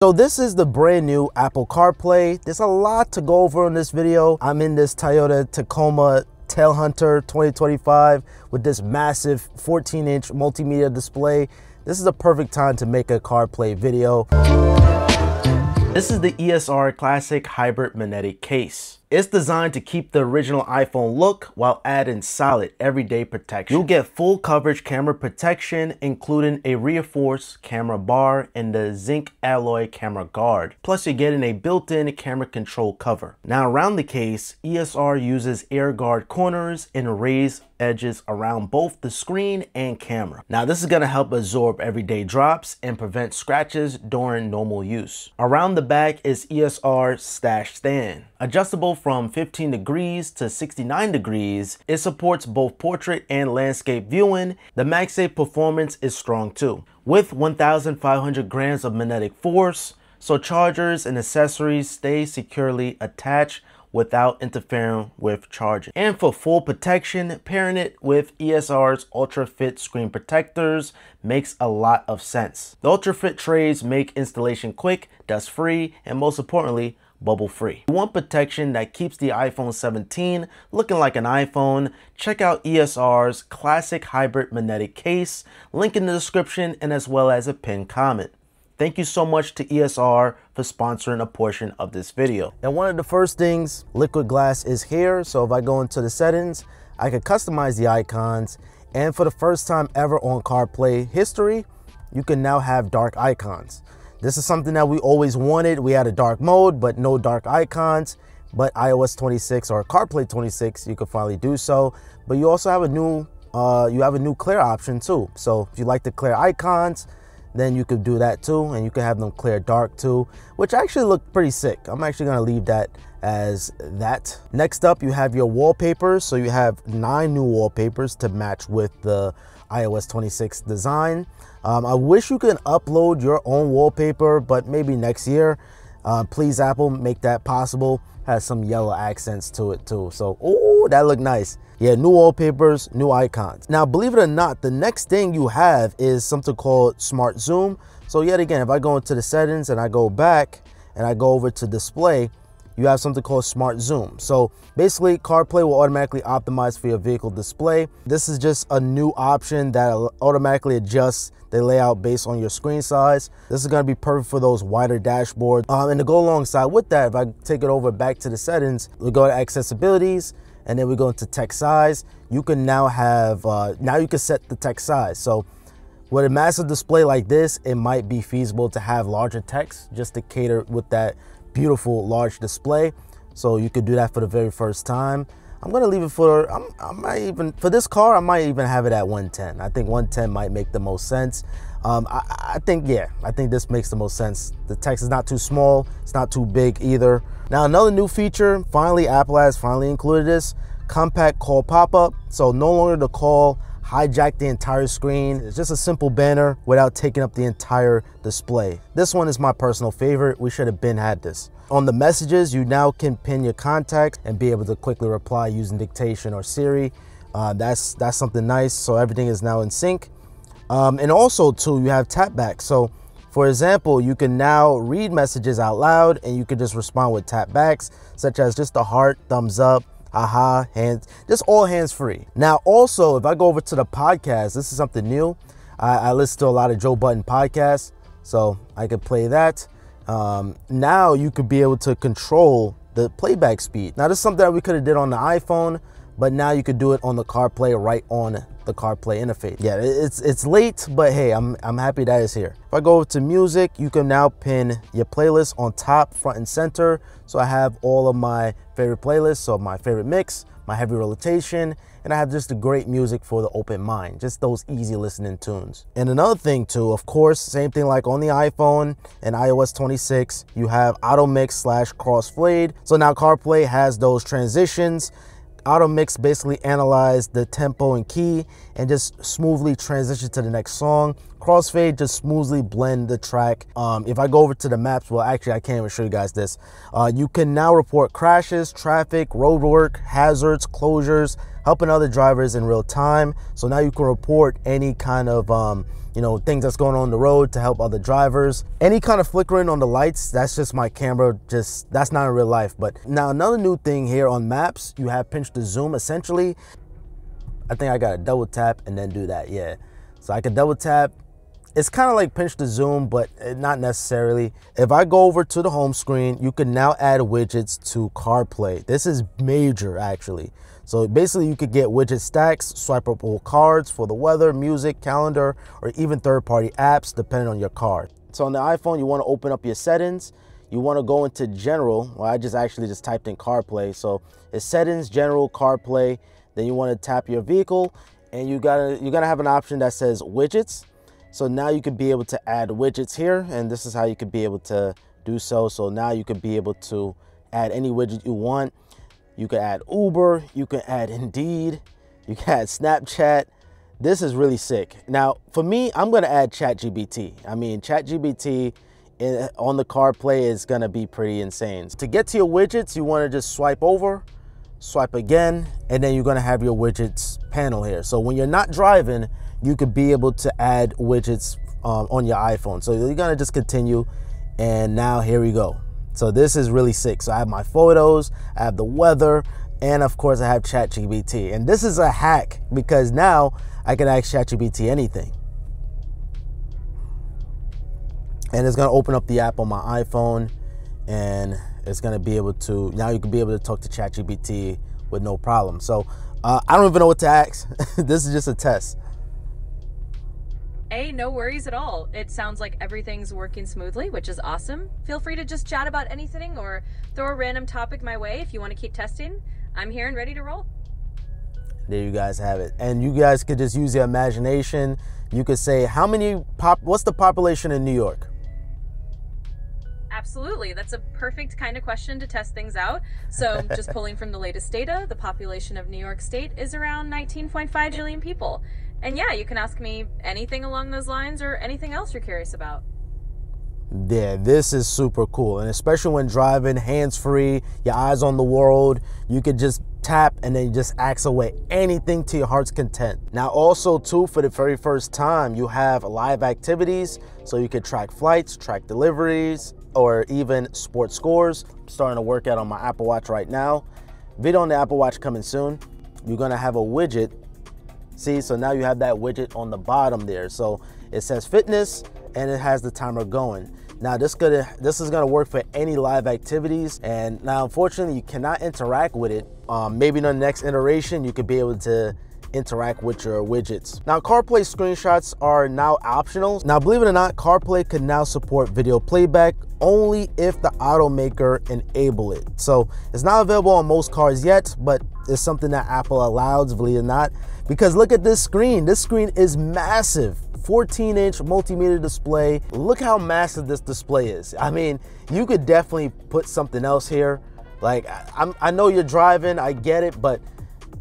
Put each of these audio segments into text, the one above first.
So this is the brand new Apple CarPlay. There's a lot to go over in this video. I'm in this Toyota Tacoma Tailhunter 2025 with this massive 14-inch multimedia display. This is a perfect time to make a CarPlay video. This is the ESR Classic Hybrid Magnetic Case. It's designed to keep the original iPhone look while adding solid everyday protection. You'll get full coverage camera protection, including a reinforced camera bar and the zinc alloy camera guard. Plus, you're getting a built-in camera control cover. Now, around the case, ESR uses air guard corners and raised edges around both the screen and camera. Now, this is going to help absorb everyday drops and prevent scratches during normal use. Around the back is ESR stash stand. Adjustable from 15 degrees to 69 degrees, it supports both portrait and landscape viewing. The MagSafe performance is strong too, with 1,500 grams of magnetic force, so chargers and accessories stay securely attached without interfering with charging. And for full protection, pairing it with ESR's UltraFit screen protectors makes a lot of sense. The UltraFit trays make installation quick, dust free, and most importantly, bubble free. You want protection that keeps the iPhone 17 looking like an iPhone? Check out ESR's Classic Hybrid Magnetic Case, link in the description and as well as a pinned comment. Thank you so much to ESR for sponsoring a portion of this video. Now, one of the first things, liquid glass is here. So if I go into the settings, I can customize the icons. And for the first time ever on CarPlay history, you can now have dark icons. This is something that we always wanted. We had a dark mode, but no dark icons. But iOS 26 or CarPlay 26, you can finally do so. But you also have a new, clear option too. So if you like the clear icons, then you could do that too, and you could have them clear dark too, which actually look pretty sick. I'm actually gonna leave that as that. Next up, you have your wallpapers. So you have 9 new wallpapers to match with the iOS 26 design. I wish you could upload your own wallpaper, but maybe next year. Please, Apple, make that possible. Has some yellow accents to it too. So, oh, that looked nice. Yeah, new wallpapers, new icons. Now, believe it or not, the next thing you have is something called Smart Zoom. So yet again, if I go into the settings and I go back and I go over to display, you have something called Smart Zoom. So basically, CarPlay will automatically optimize for your vehicle display. This is just a new option that automatically adjusts the layout based on your screen size. This is gonna be perfect for those wider dashboards. And to go alongside with that, if I take it over back to the settings, we go to accessibilities, and then we go into text size. You can now have, now you can set the text size. So with a massive display like this, it might be feasible to have larger text just to cater with that beautiful large display. So you could do that for the very first time. I'm gonna leave it for, for this car, I might even have it at 110. I think 110 might make the most sense. I think this makes the most sense. The text is not too small, it's not too big either. Now, another new feature, finally, Apple has finally included this, compact call pop-up. So no longer the call hijack the entire screen. It's just a simple banner without taking up the entire display. This one is my personal favorite. We should have been had this. On the messages, you now can pin your contacts and be able to quickly reply using dictation or Siri. That's something nice. So everything is now in sync. And also too, you have tap back. So for example, you can now read messages out loud and you can just respond with tap backs, such as just a heart, thumbs up, aha, hands, just all hands free. Now also, if I go over to the podcast, this is something new. I listen to a lot of Joe Budden podcasts, so I could play that. Now you could be able to control the playback speed. Now this is something that we could have did on the iPhone, but now you could do it on the CarPlay, right on the CarPlay interface. Yeah, it's late, but hey, I'm happy that it's here. If I go over to music, you can now pin your playlist on top, front and center. So I have all of my favorite playlists, so my favorite mix, my heavy rotation, and I have just the great music for the open mind, just those easy listening tunes. And another thing too, of course, same thing like on the iPhone and iOS 26, you have auto mix / crossfade. So now CarPlay has those transitions. Auto mix basically analyzes the tempo and key and just smoothly transition to the next song. Crossfade just smoothly blend the track. If I go over to the maps, well, actually I can't even show you guys this. You can now report crashes, traffic, road work, hazards, closures, helping other drivers in real time. So now you can report any kind of you know, things that's going on the road to help other drivers. Any kind of flickering on the lights, that's just my camera, just that's not in real life. But now another new thing here on maps, you have pinch to zoom essentially. I think I gotta double tap and then do that, yeah. So I can double tap. It's kind of like pinch to zoom, but not necessarily. If I go over to the home screen, you can now add widgets to CarPlay. This is major, actually. So basically you could get widget stacks, swipeable cards for the weather, music, calendar, or even third-party apps, depending on your car. So on the iPhone, you wanna open up your settings. You wanna go into general. Well, I just typed in CarPlay. So it's settings, general, CarPlay. Then you wanna tap your vehicle, and you're gonna have an option that says widgets. So now you could be able to add widgets here, and this is how you could be able to do so. So now you could be able to add any widget you want. You could add Uber, you can add Indeed, you can add Snapchat. This is really sick. Now, for me, I'm gonna add ChatGPT. I mean, ChatGPT on the CarPlay is gonna be pretty insane. To get to your widgets, you wanna just swipe over, swipe again, and then you're gonna have your widgets panel here. So when you're not driving, you could be able to add widgets on your iPhone. So you're gonna just continue, and now here we go. So this is really sick. So I have my photos, I have the weather, and of course I have ChatGPT. And this is a hack because now I can ask ChatGPT anything. And it's gonna open up the app on my iPhone, and it's gonna be able to, now you can be able to talk to ChatGPT with no problem. So I don't even know what to ask. This is just a test. Hey, no worries at all. It sounds like everything's working smoothly, which is awesome. Feel free to just chat about anything or throw a random topic my way if you want to keep testing. I'm here and ready to roll. There you guys have it. And you guys could just use your imagination. You could say, what's the population in New York? Absolutely. That's a perfect kind of question to test things out. So just pulling from the latest data, the population of New York State is around 19.5 million people. And yeah, you can ask me anything along those lines or anything else you're curious about. Yeah, this is super cool. And especially when driving, hands-free, your eyes on the world, you could just tap and then just ask away anything to your heart's content. Now also too, for the very first time, you have live activities. So you could track flights, track deliveries, or even sports scores. I'm starting to work out on my Apple Watch right now. Video on the Apple Watch coming soon. You're gonna have a widget. See, so now you have that widget on the bottom there. So it says fitness and it has the timer going. Now this is gonna work for any live activities. And now unfortunately you cannot interact with it. Maybe in the next iteration, you could be able to interact with your widgets. Now CarPlay screenshots are now optional. Now believe it or not, CarPlay can now support video playback only if the automaker enable it. So it's not available on most cars yet, but it's something that Apple allows, believe it or not, because look at this screen. This screen is massive. 14-inch multimedia display. Look how massive this display is. I mean, you could definitely put something else here. Like, I know you're driving, I get it, but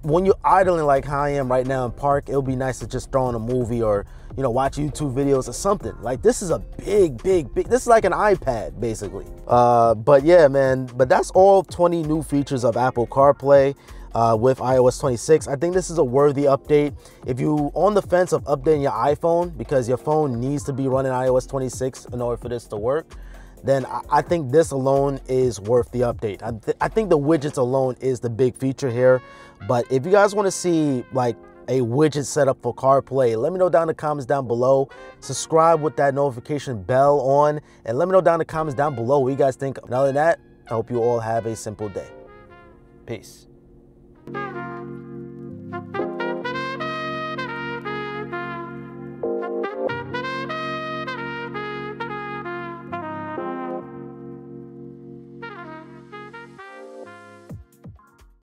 when you're idling like how I am right now in park, it'll be nice to just throw on a movie or, you know, watch YouTube videos or something. Like this is a big, this is like an iPad basically. But yeah, man, but that's all 20 new features of Apple CarPlay with iOS 26. I think this is a worthy update. If you're on the fence of updating your iPhone because your phone needs to be running iOS 26 in order for this to work, then I think this alone is worth the update. I think the widgets alone is the big feature here. But if you guys want to see like a widget setup for CarPlay, let me know down in the comments down below. Subscribe with that notification bell on, and let me know down in the comments down below what you guys think. Other than that, I hope you all have a simple day. Peace.